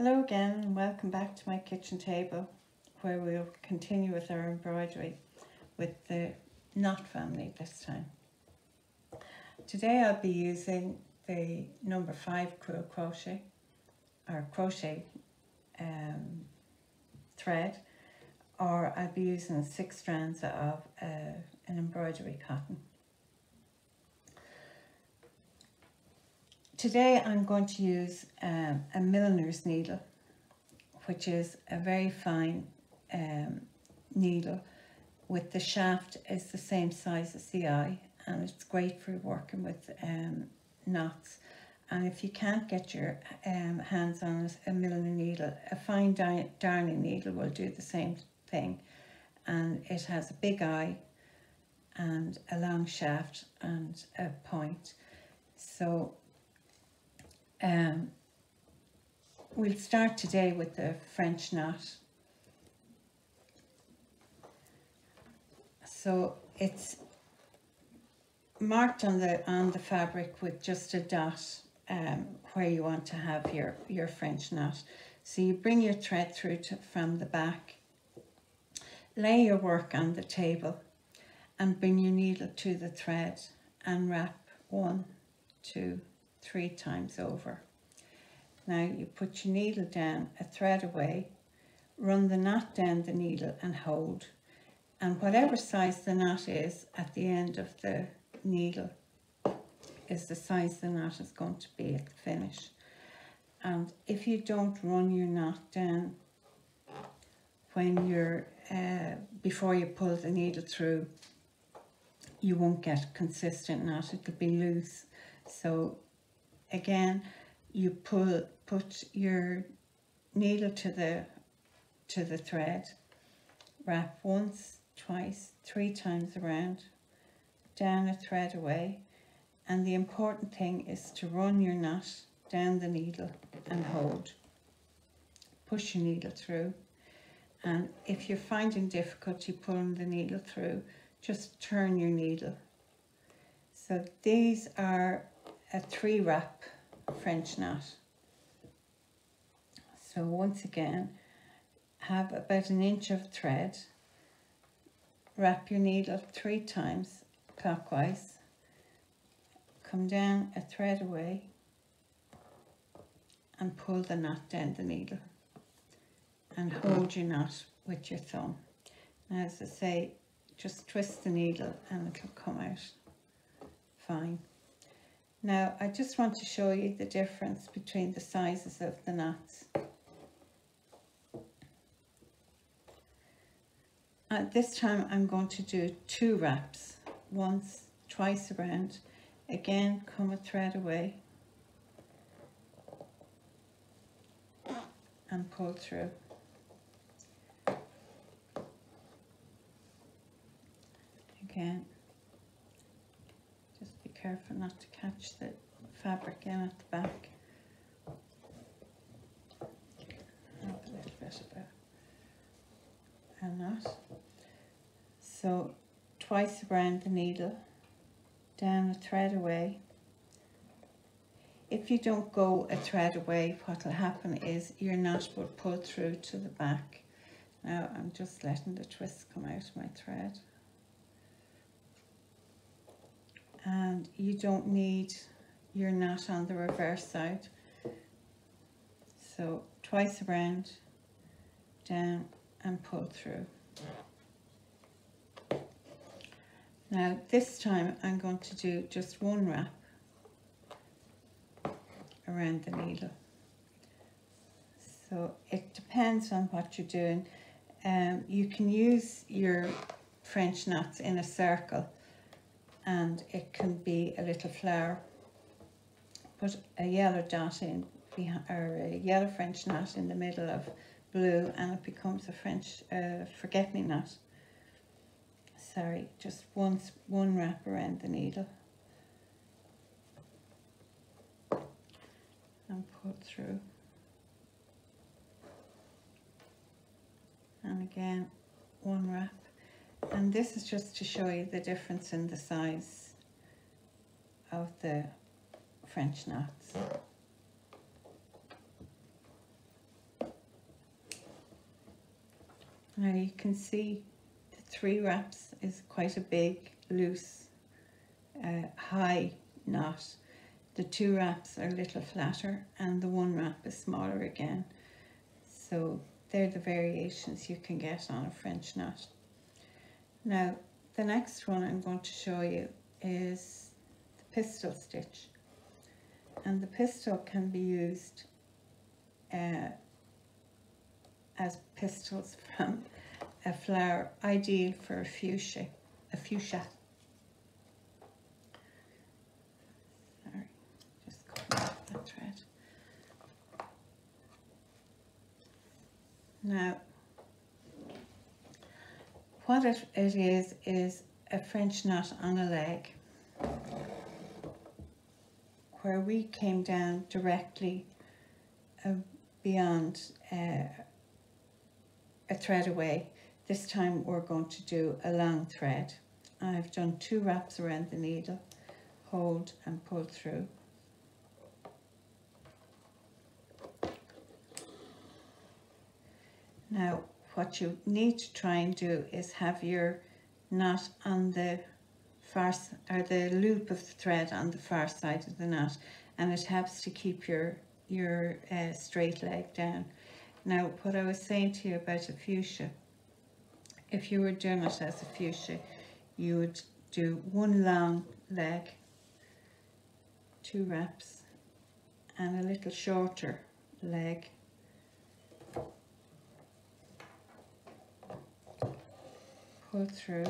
Hello again and welcome back to my kitchen table, where we'll continue with our embroidery with the Knot Family this time. Today I'll be using the number 5 Crewel crochet or crochet thread, or I'll be using 6 strands of an embroidery cotton. Today I'm going to use a milliner's needle, which is a very fine needle with the shaft is the same size as the eye, and it's great for working with knots. And if you can't get your hands on a milliner needle, a fine darning needle will do the same thing, and it has a big eye and a long shaft and a point. So we'll start today with the French knot. So it's marked on the fabric with just a dot where you want to have your French knot. So you bring your thread through from the back, lay your work on the table and bring your needle to the thread and wrap 1, 2, 3 times over. Now you put your needle down a thread away, run the knot down the needle and hold, and whatever size the knot is at the end of the needle is the size the knot is going to be at the finish. And if you don't run your knot down when you're before you pull the needle through, you won't get consistent knot, it'll be loose. So again, you put your needle to the thread, wrap once, twice, 3 times around, down a thread away, and the important thing is to run your knot down the needle and hold. Push your needle through, and if you're finding difficulty pulling the needle through, just turn your needle. So these are a 3 wrap French knot. So once again, have about an inch of thread, wrap your needle 3 times clockwise, come down a thread away and pull the knot down the needle and hold your knot with your thumb. Now, as I say, just twist the needle and it'll come out fine. Now, I just want to show you the difference between the sizes of the knots. At this time, I'm going to do 2 wraps, once, twice around. Again, come a thread away and pull through. Again. Careful not to catch the fabric in at the back. Have a little bit of a knot. So twice around the needle, down a thread away. If you don't go a thread away, what will happen is your knot will pull through to the back. Now I'm just letting the twists come out of my thread. And you don't need your knot on the reverse side. So twice around, down and pull through. Now this time I'm going to do just 1 wrap around the needle. So it depends on what you're doing. You can use your French knots in a circle, and it can be a little flower. Put a yellow dot in, or a yellow French knot in the middle of blue, and it becomes a French forget-me-not. Sorry, just one wrap around the needle. And pull through. And again, 1 wrap. And this is just to show you the difference in the size of the French knots. Now you can see the three wraps is quite a big, loose, high knot. The two wraps are a little flatter and the one wrap is smaller again. So they're the variations you can get on a French knot. Now the next one I'm going to show you is the pistol stitch, and the pistol can be used as pistils from a flower, ideal for a fuchsia. Sorry, just cutting off that thread. Now, what it is a French knot on a leg, where we came down directly beyond a thread away. This time we're going to do a long thread. I've done two wraps around the needle, hold and pull through. Now what you need to try and do is have your knot on the far, or the loop of the thread on the far side of the knot, and it helps to keep your straight leg down. Now what I was saying to you about a fuchsia, if you were doing it as a fuchsia, you would do one long leg, two wraps, and a little shorter leg, pull through,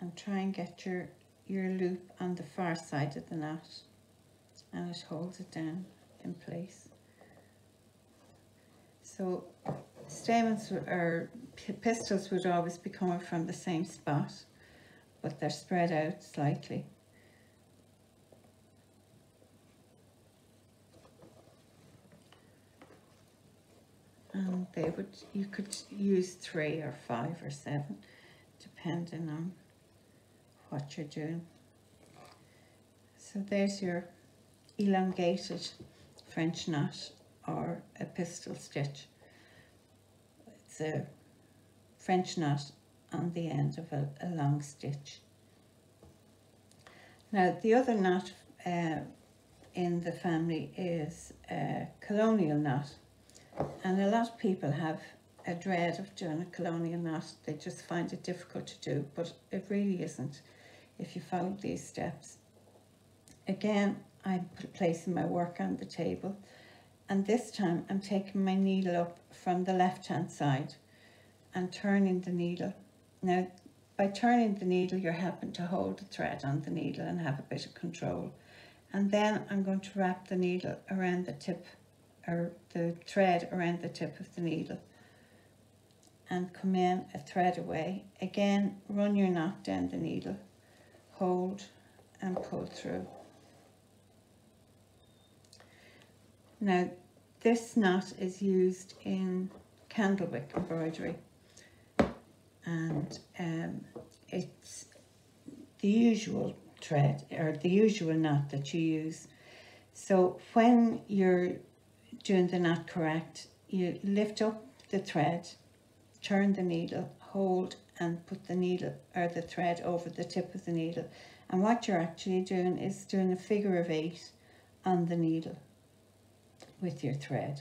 and try and get your loop on the far side of the knot, and it holds it down in place. So stamens or pistils would always be coming from the same spot, but they're spread out slightly. And they would, you could use 3 or 5 or 7, depending on what you're doing. So there's your elongated French knot or a pistol stitch. It's a French knot on the end of a long stitch. Now the other knot in the family is a colonial knot, and a lot of people have a dread of doing a colonial knot. They just find it difficult to do, but it really isn't if you follow these steps. Again, I'm placing my work on the table, and this time I'm taking my needle up from the left hand side and turning the needle. Now by turning the needle you're helping to hold the thread on the needle and have a bit of control. And then I'm going to wrap the needle around the tip, or the thread around the tip of the needle, and come in a thread away. Again, run your knot down the needle, hold and pull through. Now this knot is used in candlewick embroidery, and it's the usual thread, or the usual knot that you use. So when you're doing the knot correct, you lift up the thread, turn the needle, hold and put the needle or the thread over the tip of the needle, and what you're actually doing is doing a figure of 8 on the needle with your thread.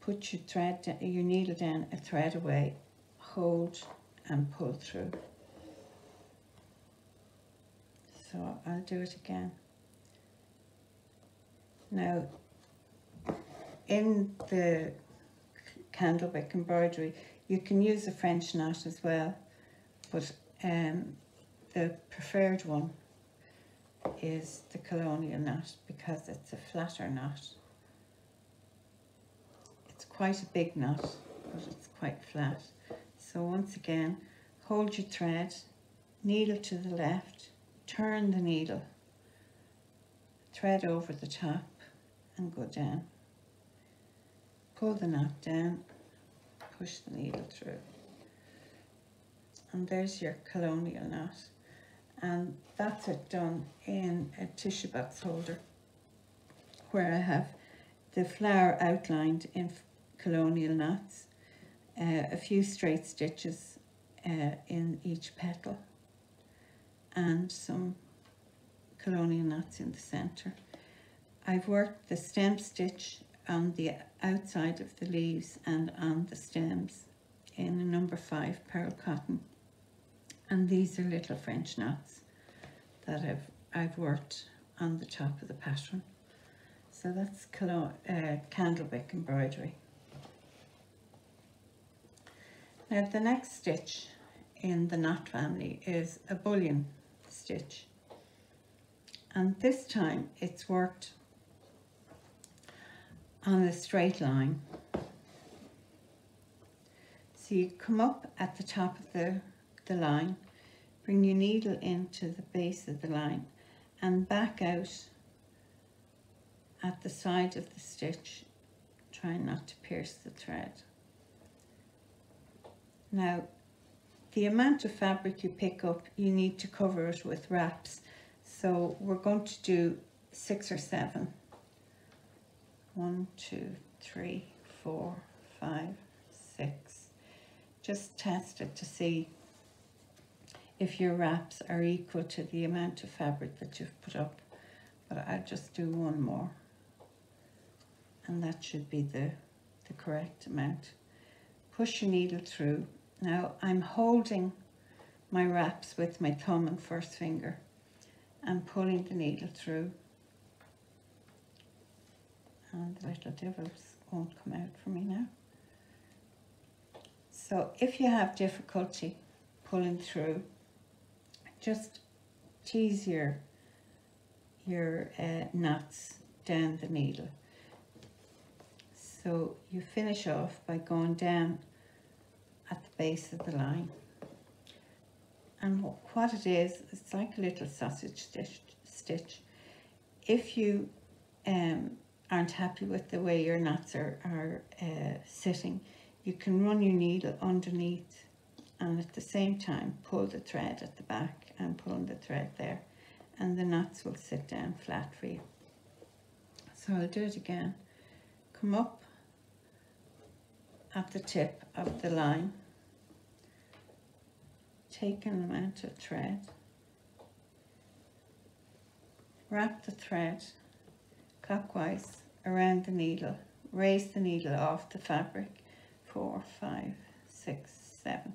Put your thread, your needle down a thread away, hold and pull through. So I'll do it again. Now in the candlewick embroidery you can use a French knot as well, but the preferred one is the colonial knot because it's a flatter knot. It's quite a big knot, but it's quite flat. So once again, hold your thread, needle to the left, turn the needle, thread over the top and go down. Pull the knot down, push the needle through. And there's your colonial knot. And that's it done in a tissue box holder, where I have the flower outlined in colonial knots, a few straight stitches in each petal and some colonial knots in the center. I've worked the stem stitch on the outside of the leaves and on the stems in a number 5 pearl cotton, and these are little French knots that I've worked on the top of the pattern. So that's Candlewick embroidery. Now the next stitch in the Knot Family is a bullion stitch, and this time it's worked on a straight line. So you come up at the top of the line, bring your needle into the base of the line and back out at the side of the stitch, trying not to pierce the thread. Now the amount of fabric you pick up, you need to cover it with wraps, so we're going to do 6 or 7. 1, 2, 3, 4, 5, 6. Just test it to see if your wraps are equal to the amount of fabric that you've put up, but I'll just do one more and that should be the correct amount. Push your needle through. Now I'm holding my wraps with my thumb and first finger and pulling the needle through, and the little divils won't come out for me now. So if you have difficulty pulling through, just tease your knots down the needle. So you finish off by going down at the base of the line, and what it is, it's like a little sausage stitch. If you aren't happy with the way your knots are sitting, you can run your needle underneath and at the same time pull the thread at the back and pulling the thread there, and the knots will sit down flat for you. So I'll do it again. Come up at the tip of the line, take an amount of thread, wrap the thread clockwise around the needle, raise the needle off the fabric 4, 5, 6, 7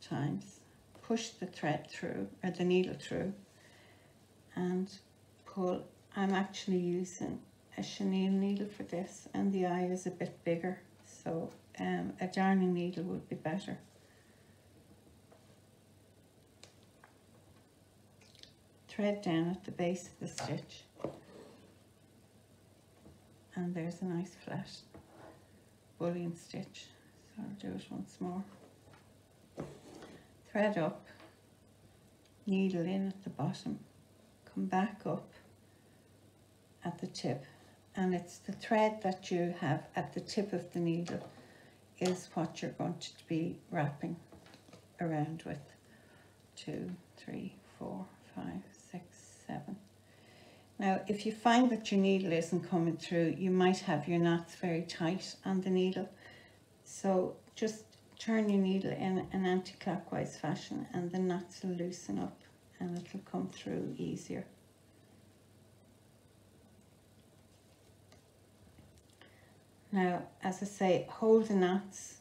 times, push the thread through, or the needle through, and pull. I'm actually using a chenille needle for this and the eye is a bit bigger, so a darning needle would be better. Thread down at the base of the stitch and there's a nice flat bullion stitch. So I'll do it once more. Thread up, needle in at the bottom, come back up at the tip, and it's the thread that you have at the tip of the needle is what you're going to be wrapping around with. 2, 3, 4, 5, 6, 7. Now if you find that your needle isn't coming through, you might have your knots very tight on the needle, so just turn your needle in an anti-clockwise fashion and the knots will loosen up and it'll come through easier. Now, as I say, hold the knots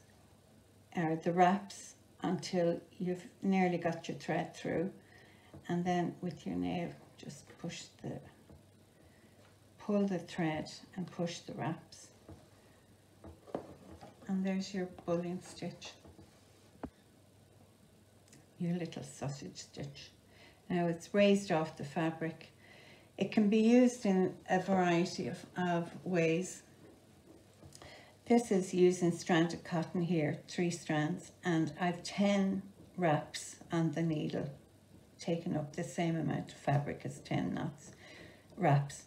or the wraps until you've nearly got your thread through, and then with your nail just pull the thread and push the wraps, and there's your bullion stitch, your little sausage stitch. Now it's raised off the fabric. It can be used in a variety of ways. This is using stranded cotton here, 3 strands, and I've 10 wraps on the needle, taking up the same amount of fabric as 10 knots wraps.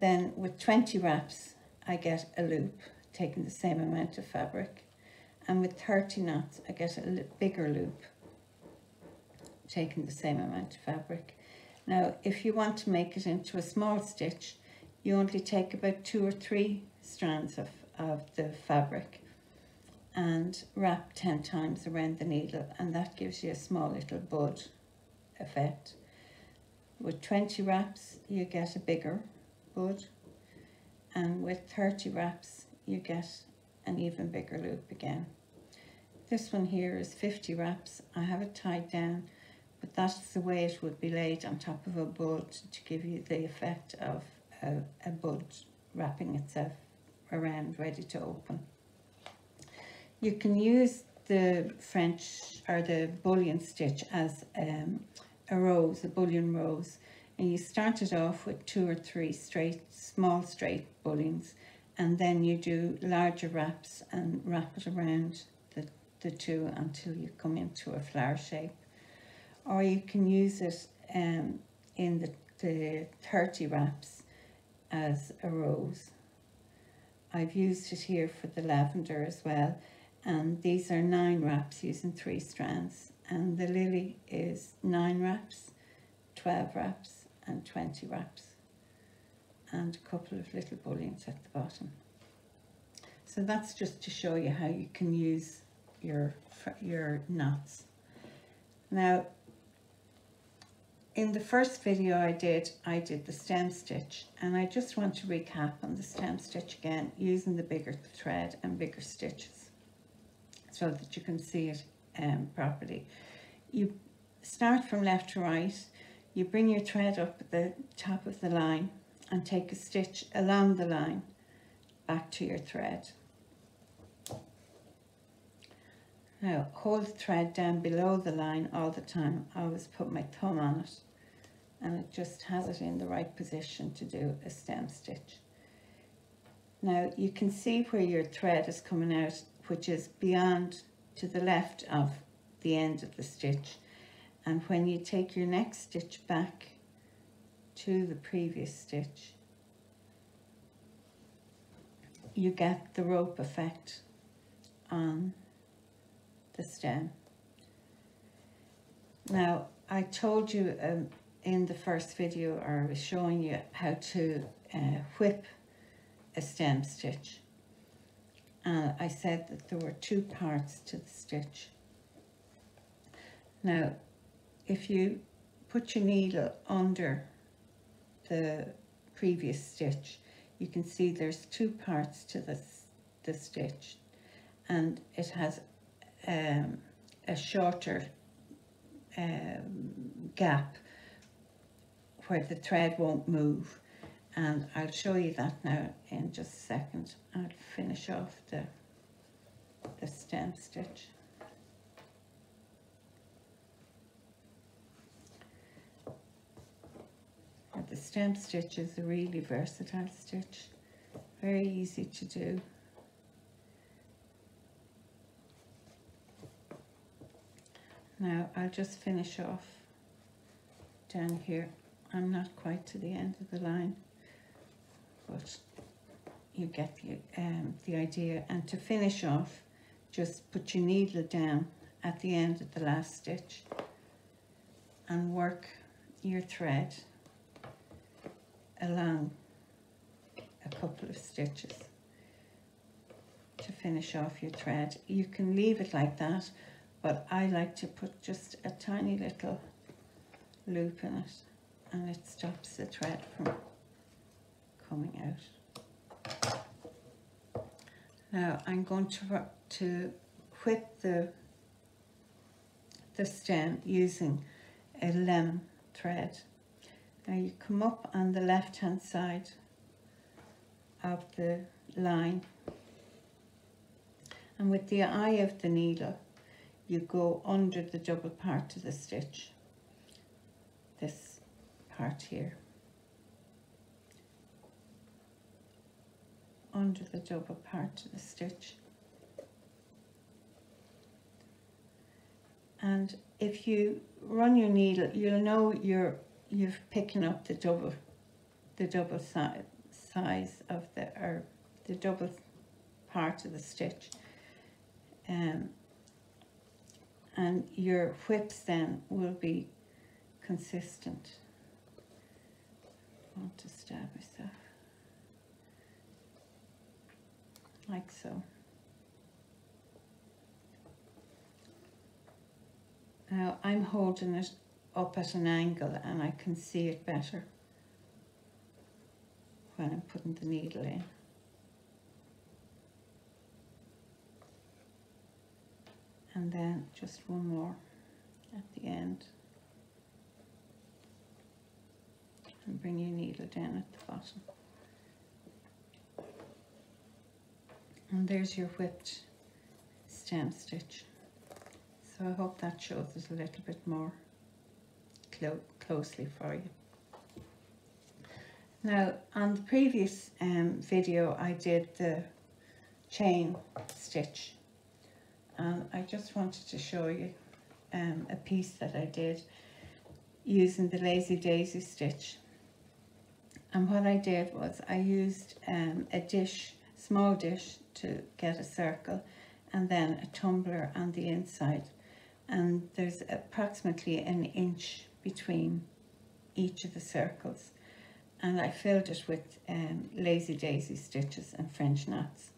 Then with 20 wraps, I get a loop, taking the same amount of fabric. And with 30 knots, I get a bigger loop, taking the same amount of fabric. Now, if you want to make it into a small stitch, you only take about 2 or 3 strands of the fabric and wrap 10 times around the needle, and that gives you a small little bud effect. With 20 wraps you get a bigger bud, and with 30 wraps you get an even bigger loop again. This one here is 50 wraps. I have it tied down, but that's the way it would be laid on top of a bud to give you the effect of a bud wrapping itself around, ready to open. You can use the French or the bullion stitch as a bullion rose, and you start it off with 2 or 3 small straight bullions, and then you do larger wraps and wrap it around the two until you come into a flower shape. Or you can use it in the 30 wraps as a rose. I've used it here for the lavender as well, and these are 9 wraps using 3 strands, and the lily is 9 wraps, 12 wraps and 20 wraps, and a couple of little bullions at the bottom. So that's just to show you how you can use your knots. Now, in the first video I did the stem stitch, and I just want to recap on the stem stitch again, using the bigger thread and bigger stitches so that you can see it properly. You start from left to right, you bring your thread up at the top of the line and take a stitch along the line back to your thread. Now hold the thread down below the line all the time. I always put my thumb on it, and it just has it in the right position to do a stem stitch. Now you can see where your thread is coming out, which is beyond to the left of the end of the stitch, and when you take your next stitch back to the previous stitch, you get the rope effect on the stem. Now I told you in the first video, or I was showing you how to whip a stem stitch, and I said that there were 2 parts to the stitch. Now if you put your needle under the previous stitch, you can see there's 2 parts to the stitch, and it has a shorter gap where the thread won't move, and I'll show you that now in just a second. I'll finish off the stem stitch. The stem stitch is a really versatile stitch, very easy to do. Now I'll just finish off down here. I'm not quite to the end of the line, but you get the idea. And to finish off, just put your needle down at the end of the last stitch and work your thread along a couple of stitches to finish off your thread. You can leave it like that, but I like to put just a tiny little loop in it, and it stops the thread from coming out. Now I'm going to whip the stem using a lemon thread. Now you come up on the left hand side of the line, and with the eye of the needle you go under the double part of the stitch, this part here, under the double part of the stitch. And if you run your needle, you'll know you're picking up the double size of the double part of the stitch, and your whips then will be consistent. I want to stab myself like so. Now I'm holding it up at an angle and I can see it better when I'm putting the needle in. And then just one more at the end, and bring your needle down at the bottom. And there's your whipped stem stitch. So I hope that shows it a little bit more closely for you. Now on the previous video I did the chain stitch, and I just wanted to show you a piece that I did using the Lazy Daisy stitch. And what I did was I used a dish, small dish, to get a circle, and then a tumbler on the inside, and there's approximately an inch between each of the circles, and I filled it with Lazy Daisy stitches and French knots.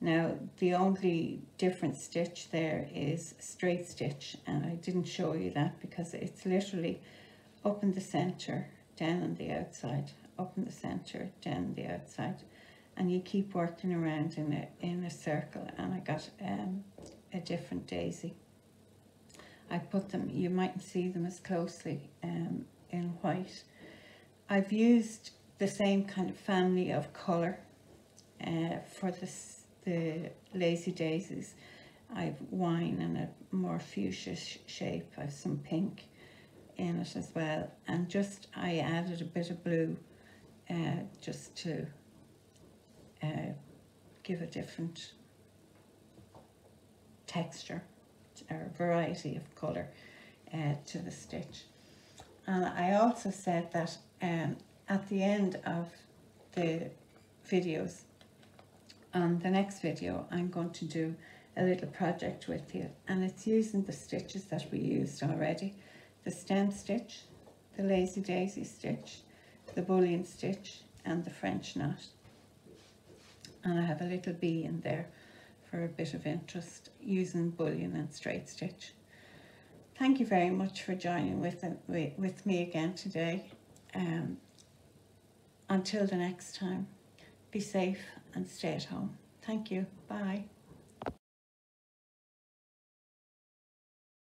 Now the only different stitch there is straight stitch, and I didn't show you that because it's literally up in the center, down on the outside, up in the center, down on the outside, and you keep working around in a circle. And I got a different daisy. I put them, you mightn't see them as closely, in white. I've used the same kind of family of color for this. The Lazy Daisies, I've wine and a more fuchsia shape, I've some pink in it as well, and just I added a bit of blue just to give a different texture or variety of color to the stitch. And I also said that at the end of the videos, on the next video I'm going to do a little project with you, and it's using the stitches that we used already: the stem stitch, the Lazy Daisy stitch, the bullion stitch and the French knot. And I have a little bee in there for a bit of interest, using bullion and straight stitch. Thank you very much for joining with me again today. Until the next time, be safe and stay at home. Thank you. Bye.